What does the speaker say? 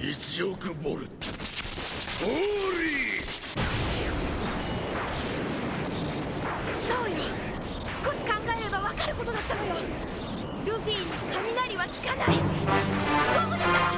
1億ボルトホーリー。そうよ、少し考えれば分かることだったのよ。ルフィに雷は効かない。ゴムだから。